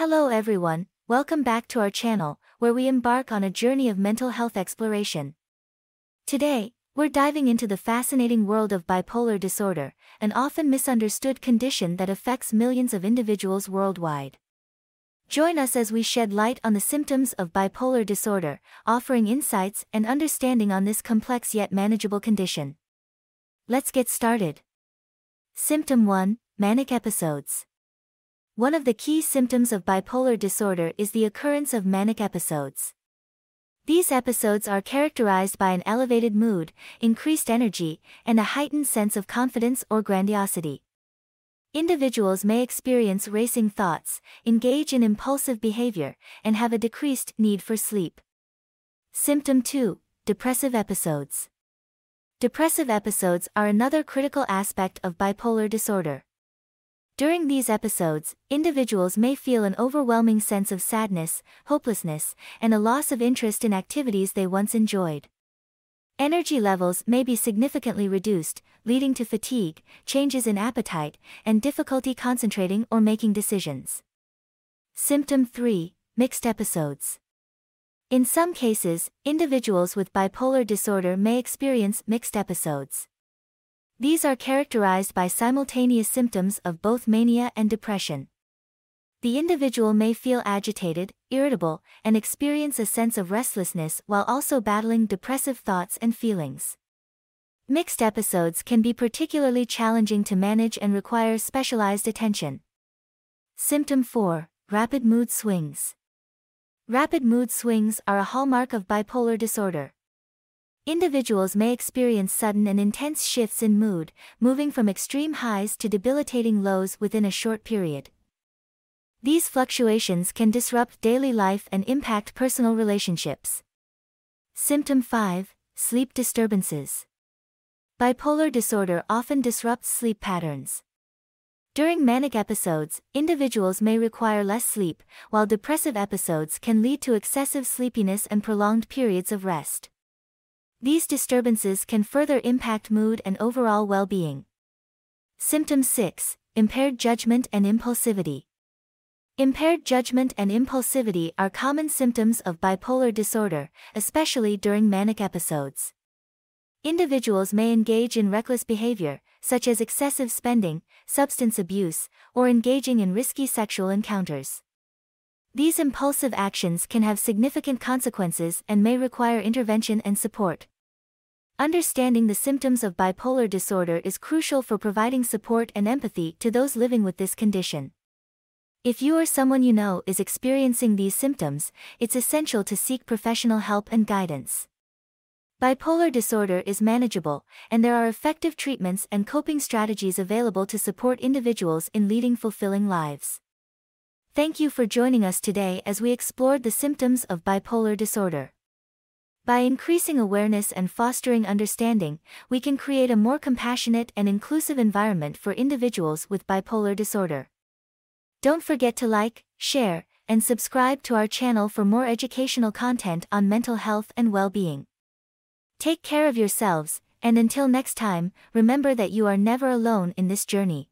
Hello everyone, welcome back to our channel, where we embark on a journey of mental health exploration. Today, we're diving into the fascinating world of bipolar disorder, an often misunderstood condition that affects millions of individuals worldwide. Join us as we shed light on the symptoms of bipolar disorder, offering insights and understanding on this complex yet manageable condition. Let's get started. Symptom 1: Manic episodes. One of the key symptoms of bipolar disorder is the occurrence of manic episodes. These episodes are characterized by an elevated mood, increased energy, and a heightened sense of confidence or grandiosity. Individuals may experience racing thoughts, engage in impulsive behavior, and have a decreased need for sleep. Symptom 2: Depressive episodes. Depressive episodes are another critical aspect of bipolar disorder. During these episodes, individuals may feel an overwhelming sense of sadness, hopelessness, and a loss of interest in activities they once enjoyed. Energy levels may be significantly reduced, leading to fatigue, changes in appetite, and difficulty concentrating or making decisions. Symptom 3: Mixed episodes. In some cases, individuals with bipolar disorder may experience mixed episodes. These are characterized by simultaneous symptoms of both mania and depression. The individual may feel agitated, irritable, and experience a sense of restlessness while also battling depressive thoughts and feelings. Mixed episodes can be particularly challenging to manage and require specialized attention. Symptom 4: Rapid mood swings. Rapid mood swings are a hallmark of bipolar disorder. Individuals may experience sudden and intense shifts in mood, moving from extreme highs to debilitating lows within a short period. These fluctuations can disrupt daily life and impact personal relationships. Symptom 5: Sleep disturbances. Bipolar disorder often disrupts sleep patterns. During manic episodes, individuals may require less sleep, while depressive episodes can lead to excessive sleepiness and prolonged periods of rest. These disturbances can further impact mood and overall well-being. Symptom 6: Impaired judgment and impulsivity. Impaired judgment and impulsivity are common symptoms of bipolar disorder, especially during manic episodes. Individuals may engage in reckless behavior, such as excessive spending, substance abuse, or engaging in risky sexual encounters. These impulsive actions can have significant consequences and may require intervention and support. Understanding the symptoms of bipolar disorder is crucial for providing support and empathy to those living with this condition. If you or someone you know is experiencing these symptoms, it's essential to seek professional help and guidance. Bipolar disorder is manageable, and there are effective treatments and coping strategies available to support individuals in leading fulfilling lives. Thank you for joining us today as we explored the symptoms of bipolar disorder. By increasing awareness and fostering understanding, we can create a more compassionate and inclusive environment for individuals with bipolar disorder. Don't forget to like, share, and subscribe to our channel for more educational content on mental health and well-being. Take care of yourselves, and until next time, remember that you are never alone in this journey.